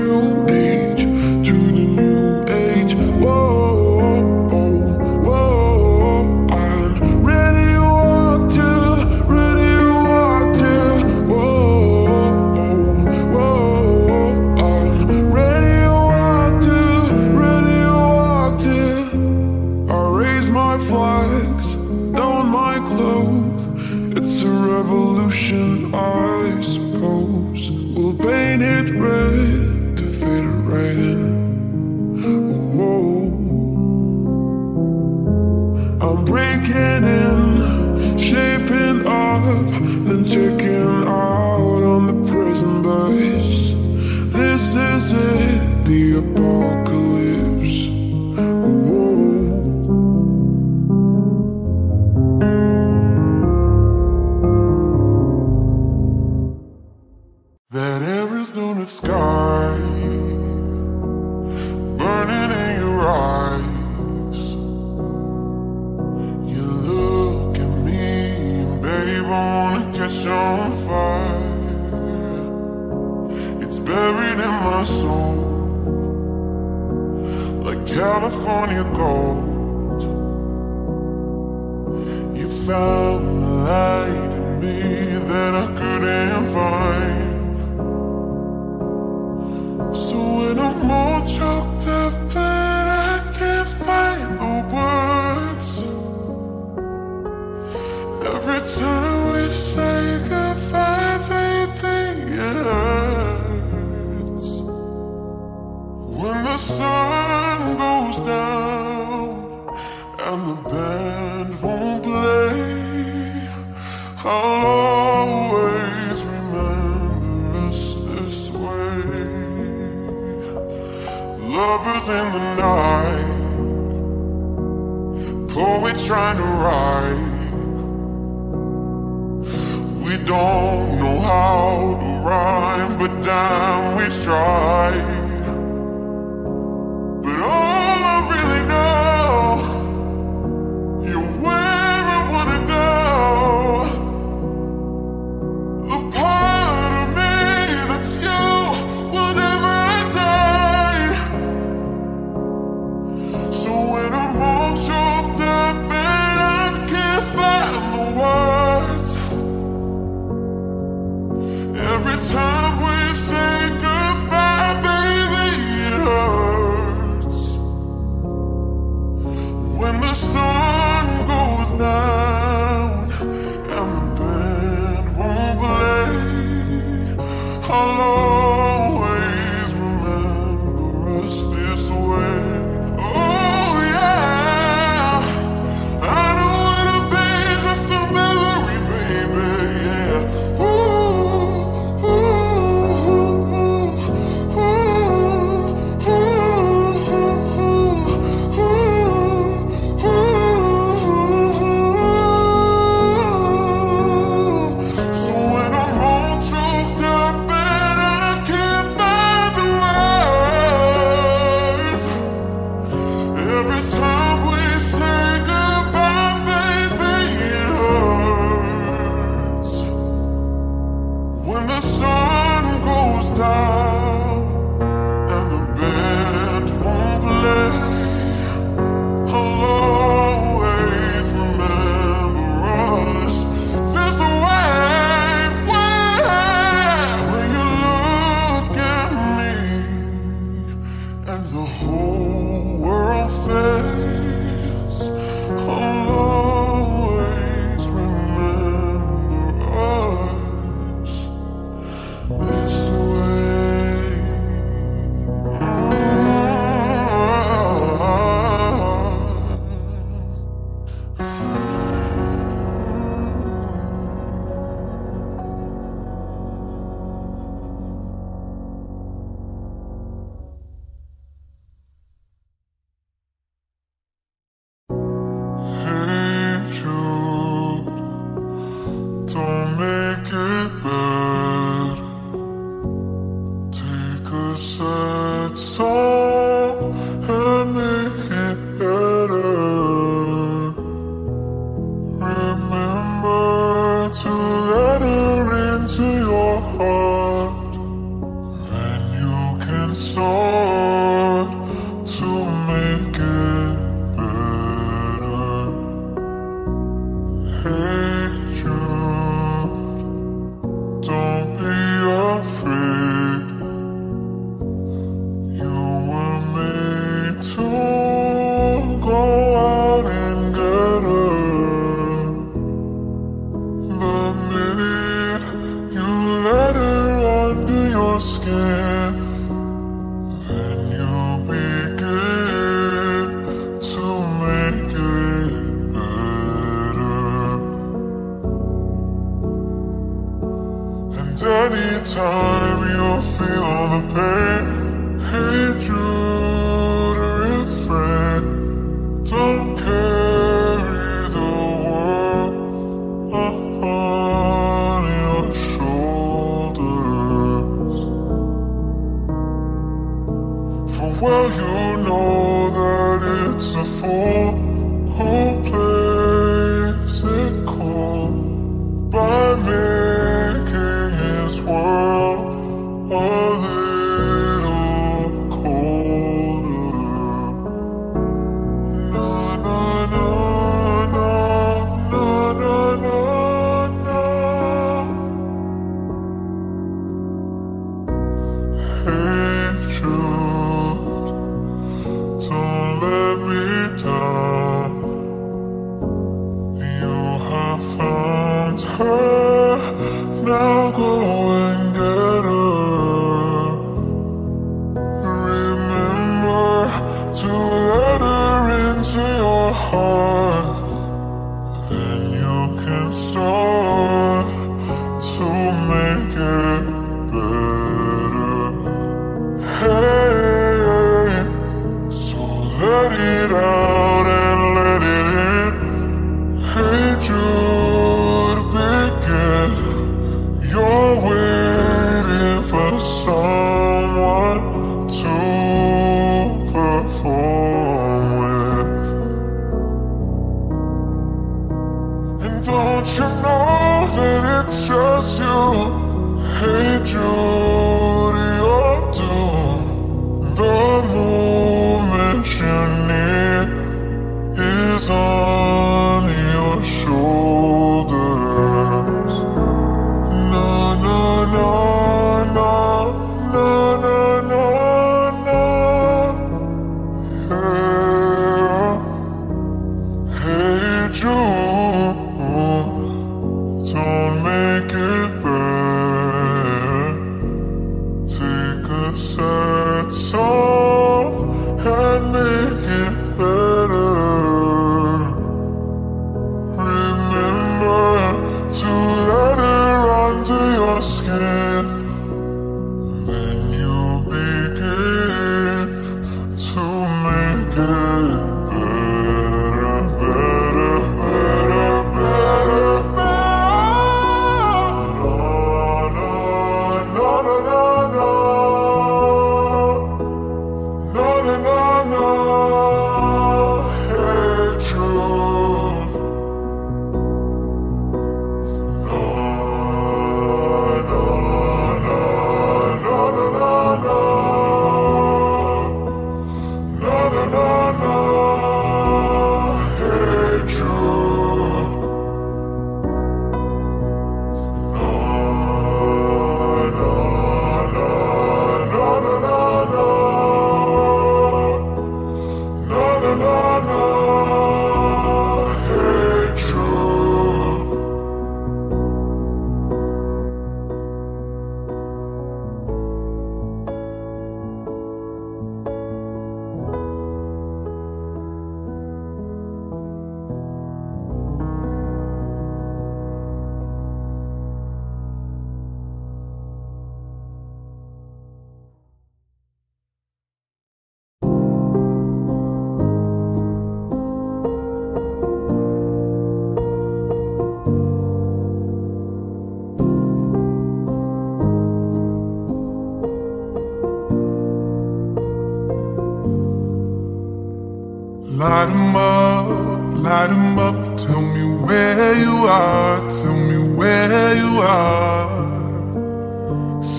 light 'em up, light 'em up. Tell me where you are, tell me where you are.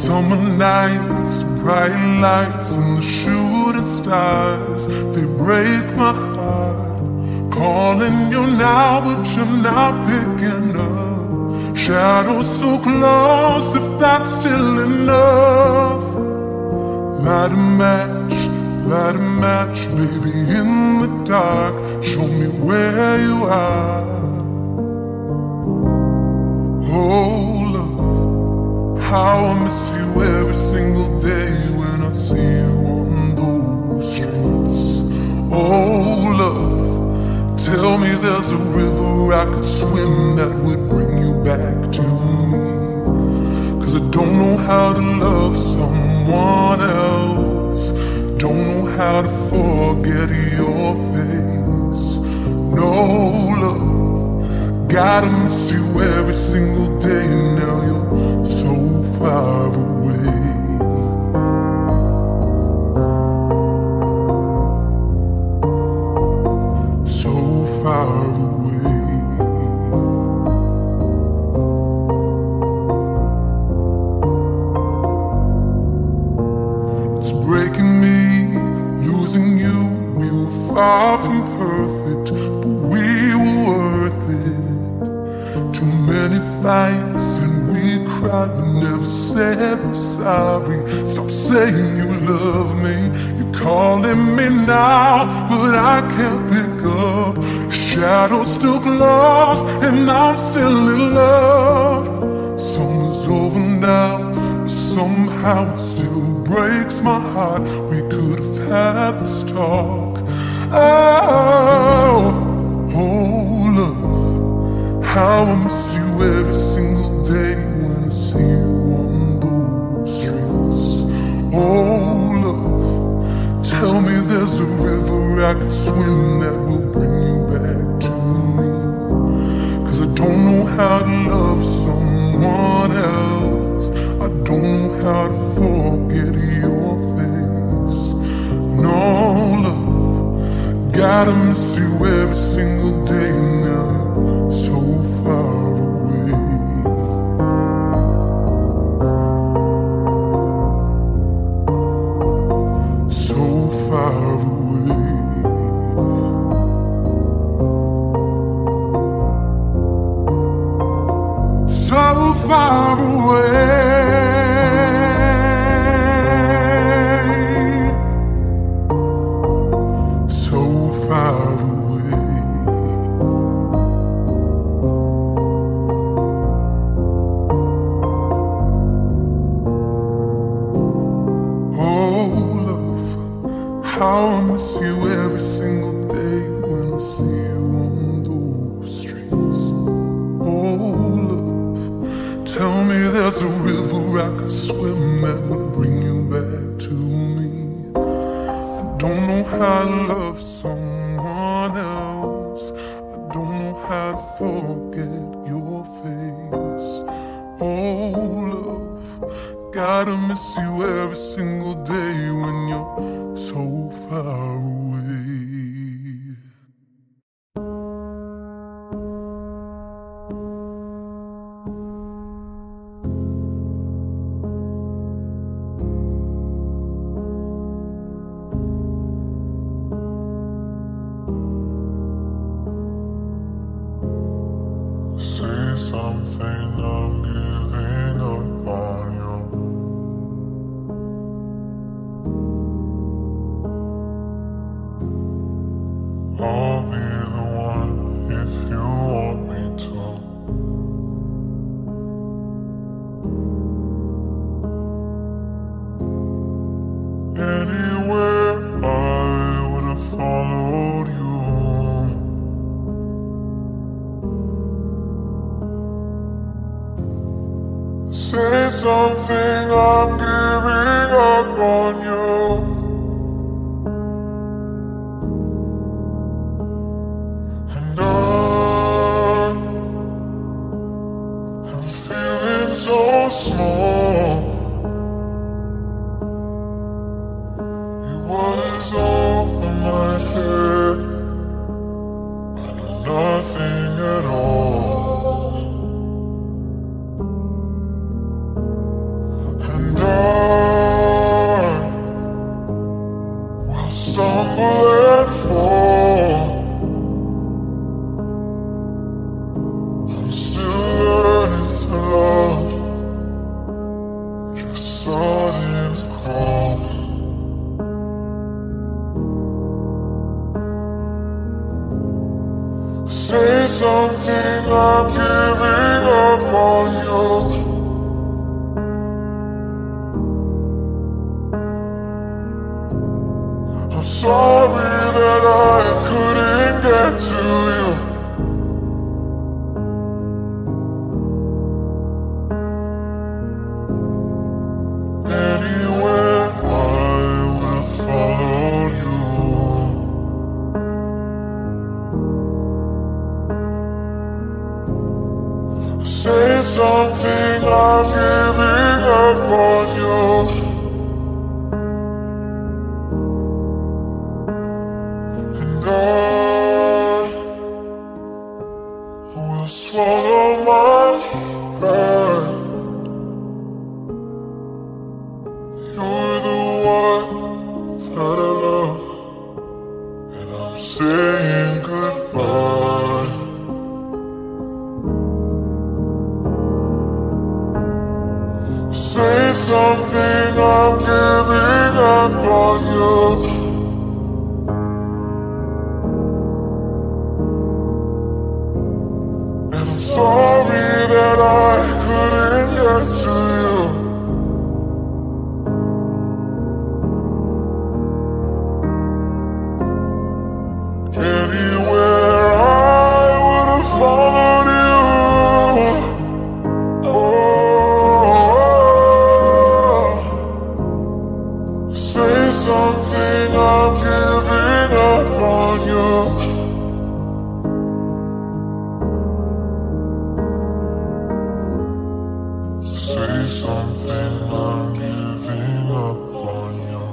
Summer nights, bright lights, and the shooting stars, they break my heart. Calling you now, but you're not picking up. Shadows so close, if that's still enough. Light a match, light a match, baby, in the dark. Show me where you are. Oh, love, how I miss you every single day when I see you on those streets. Oh, love, tell me there's a river I could swim that would bring you back to me. 'Cause I don't know how to love someone else, don't know how to forget your face. No, love, gotta miss you every single day. Now you're so far away. So far away. It's breaking me, losing you. We were far from perfect, but we were worth it. Too many fights and we cried, but never said I'm sorry. Stop saying you love me. You're calling me now, but I can't pick up. Shadows still close, and I'm still in love. Summer's over now, but somehow it's still breaks my heart. We could have had this talk. Oh, oh, love, how I miss you every single day when I see you on those streets. Oh, love, tell me there's a river I could swim that will bring you back to me. 'Cause I don't know how to love someone else, I don't know how to forget your face. No, love, gotta miss you every single day now. So far away. So far away. So far away. How I miss you every single day when I see you on those streets. Oh, love, tell me there's a river I could swim that would bring you back to me. I don't know how to love someone else, I don't know how to forget your face. Oh, love, gotta miss you every single day when you're so far away. Say something, I'm giving up on you. I'll be the one if you want me to. Anywhere I would have followed you. Say something, I'm giving up on you. Small, it was over my head. Go. I'm sorry that I couldn't get to you. Anywhere I will follow you. Say something, I'm giving up on you. I swallow my pride. You're the one that I love, and I'm saying goodbye. Say something, I'm giving up on you. Sorry that I couldn't get to you. Anywhere I would have followed you. Oh, say something, I'm giving up on you. Say something, I'm giving up on you.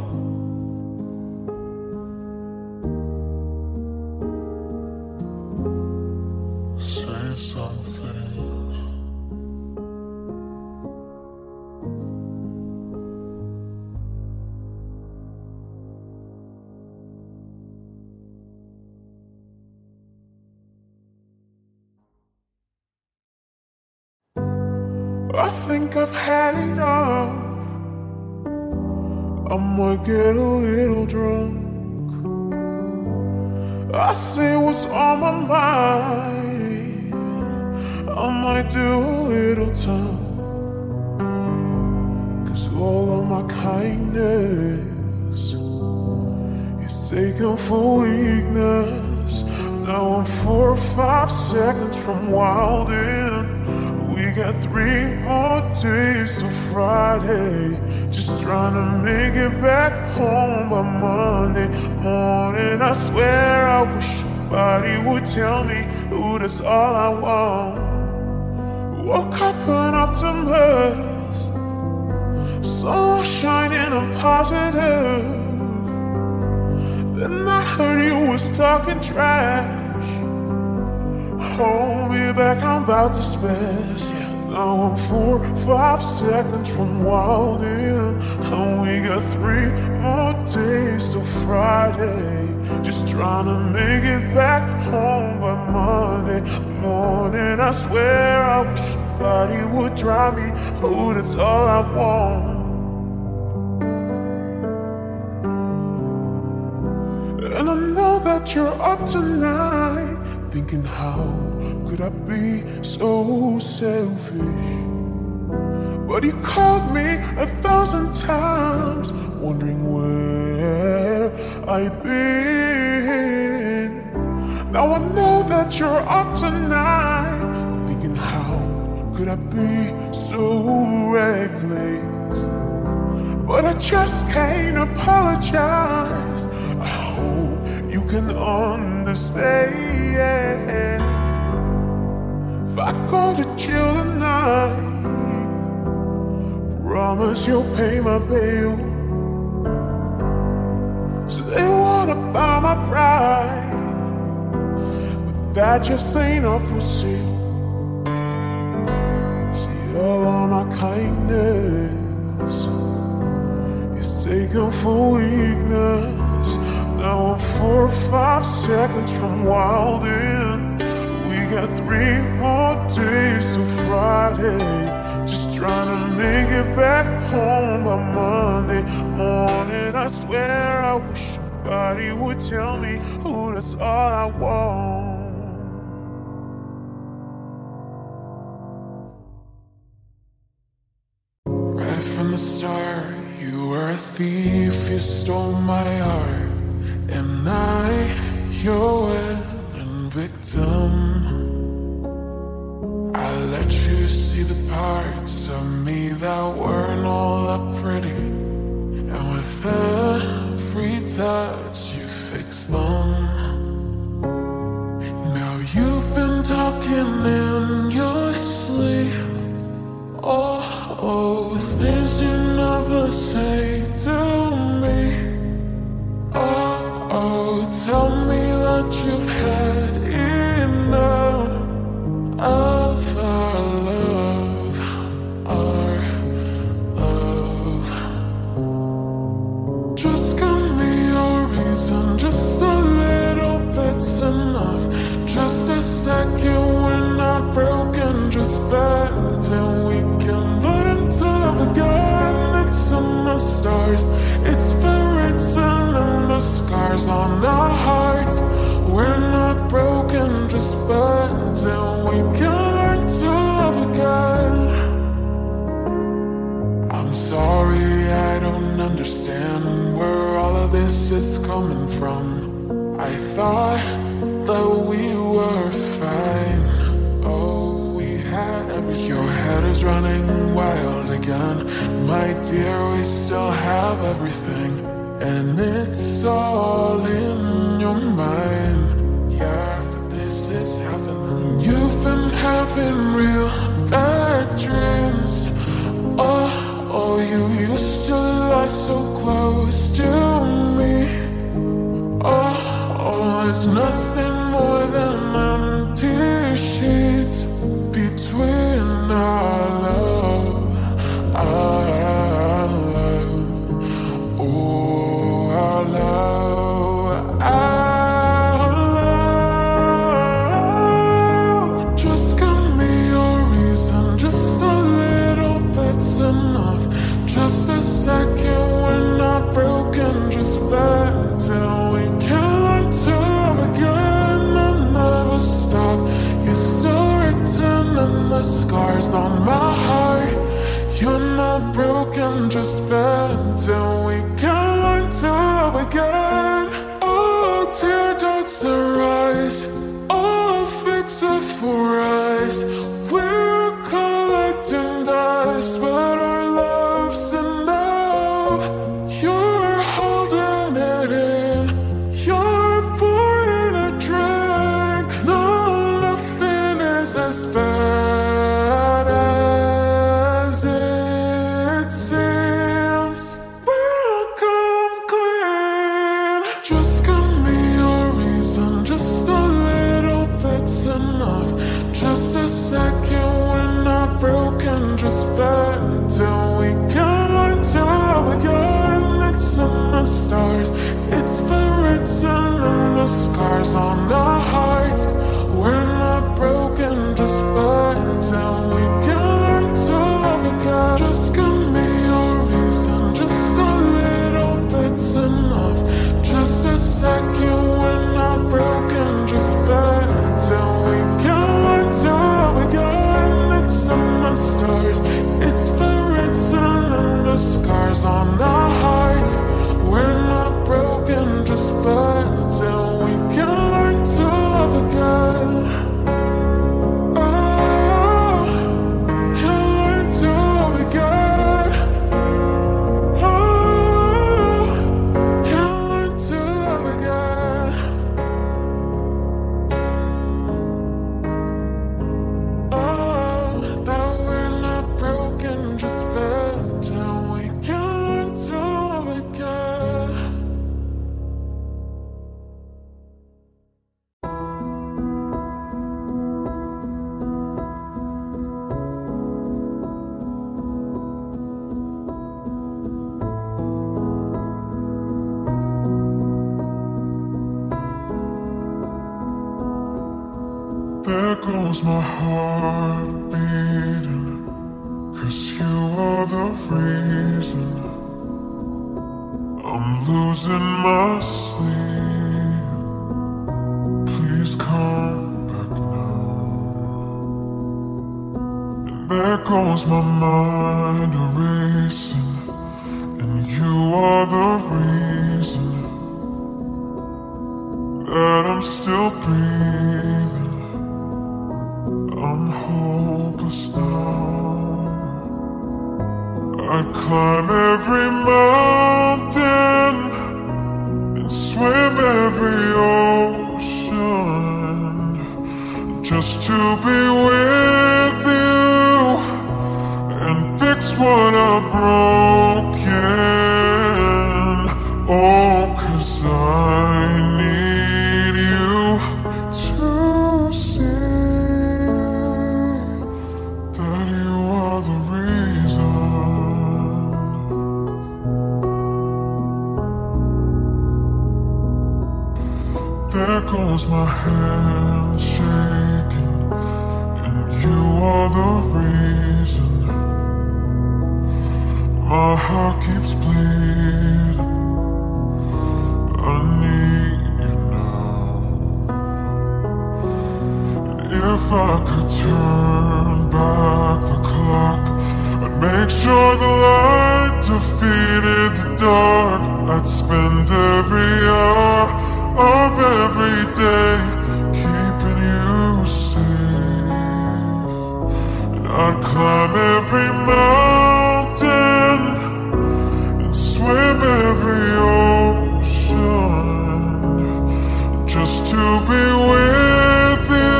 Say something. I think I've had it all. I might get a little drunk. I say what's on my mind. I might do a little time. Cause all of my kindness is taken for weakness. Now I'm four or five seconds from wild in. We got three more days till Friday. Just trying to make it back home by Monday morning. I swear I wish somebody would tell me, ooh, that's all I want. Woke up an optimist, so shining and positive. Then I heard you was talking trash. Hold me back, I'm about to spaz. Now I'm four, five seconds from wild in. And we got three more days till Friday. Just trying to make it back home by Monday morning. I swear I wish somebody would drive me. Oh, that's all I want. And I know that you're up tonight, thinking how could I be so selfish. But you called me a thousand times, wondering where I've been. Now I know that you're up tonight, thinking how could I be so reckless. But I just can't apologize. I hope you can understand. If I go to chill tonight, promise you'll pay my bill. So they wanna buy my pride, but that just ain't up for sale. See, all of my kindness is taken for weakness. Now I'm four or five seconds from wild in. We got three more days till Friday. Just trying to make it back home by Monday morning. I swear I wish somebody would tell me, oh, that's all I want. the start. You were a thief, you stole my heart. And I, your willing victim, I let you see the parts of me that weren't all that pretty. And with every touch you fixed them. Now you've been talking in your sleep. Oh, oh, things you never say to me. Oh, oh, tell me that you've had enough of our love, our love. Just give me your reason, just a little bit's enough. Just a second, we're not broken, just bend till we again, it's in the stars. It's been written in the scars on our hearts. We're not broken, just bent, and we can learn to love again. I'm sorry, I don't understand where all of this is coming from. I thought that we were fine. Oh, we had everything. Your head is running wild again, my dear, we still have everything, and it's all in your mind. Yeah, this is happening. You've been having real bad dreams. Oh, oh, you used to lie so close to me. Oh, oh, there's nothing more than empty sheets between our love. Our love, oh, our love, our love. Just give me your reason, just a little bit's enough. Just a second, we're not broken, just bend till we can learn to love again and never stop. You're still written in the scars on my heart. You're not broken, just bend till we can learn to love again. Oh, tear ducts arise, oh, fix it for us. We're collecting dust, but our love's enough. You're holding it in, you're pouring a drink. No, nothing is as bad. Just bend till we can learn to love again. It's in the stars. It's been written in the scars on our hearts. We're not broken. Just bend till we can learn to love again. Just give me your reason. Just a little bit's enough. Just a second. We're not broken. Just bend till we can learn to love again. Stars. It's been written in the scars on our hearts. We're not broken, just bend till we can learn to love again. My heart beating, 'cause you are the reason I'm losing my sleep. Please come back now. And there goes my mind racing. you are the reason that I'm still breathing. I'm hopeless now. I climb every mountain and swim every ocean just to be with you and fix what I broke. Oh, 'cause I need you to see that you are the reason. There goes my hand shaking, and you are the reason my heart keeps bleeding. I need you now. And if I could turn back the clock, I'd make sure the light defeated the dark. I'd spend every hour of every day keeping you safe. And I'd climb every mountain and swim every ocean just to be with you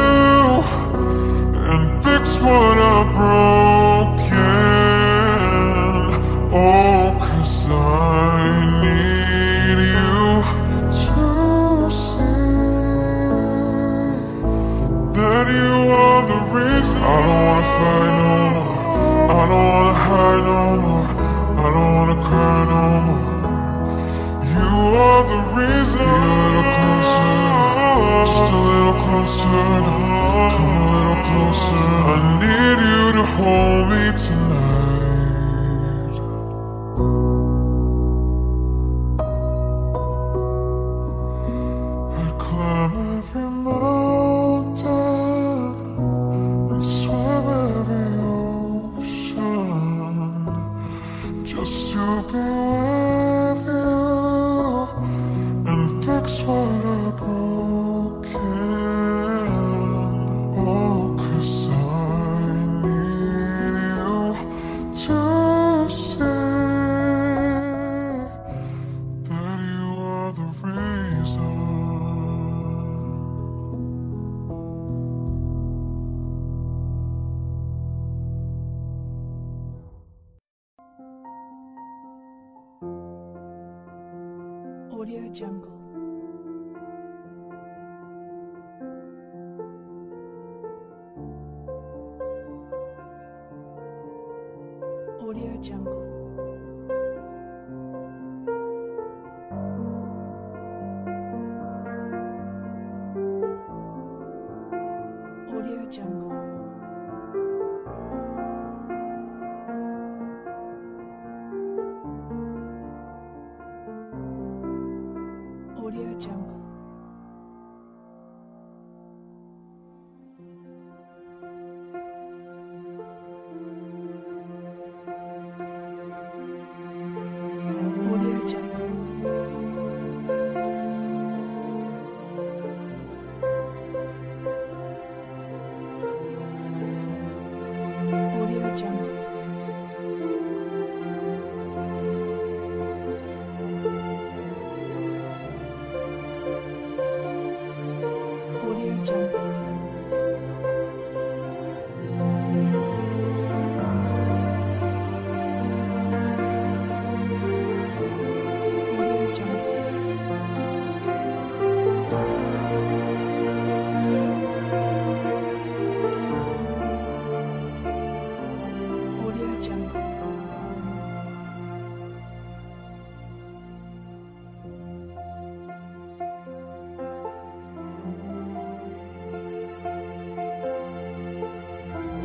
and fix what I've broken. Oh, 'cause I need you to see that you are the reason. I don't wanna fight no more, I don't wanna hide no more, I don't wanna cry no more. You are the reason. Be a little closer, just a little closer, come a little closer. I need you to hold me tonight. I'd climb every mountain and swim every ocean just to be with you. Fix what I've broken. Oh, 'cause I need you to say that you are the reason. Audio Jungle. Audio Jungle. Audio Jungle. Audio Jungle. Audio Jungle.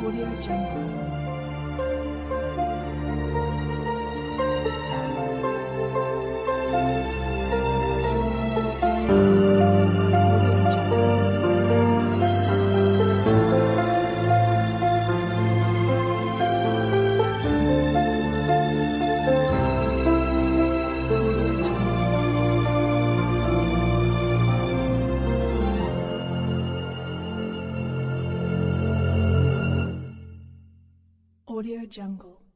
Audio Jungle. Audio Jungle.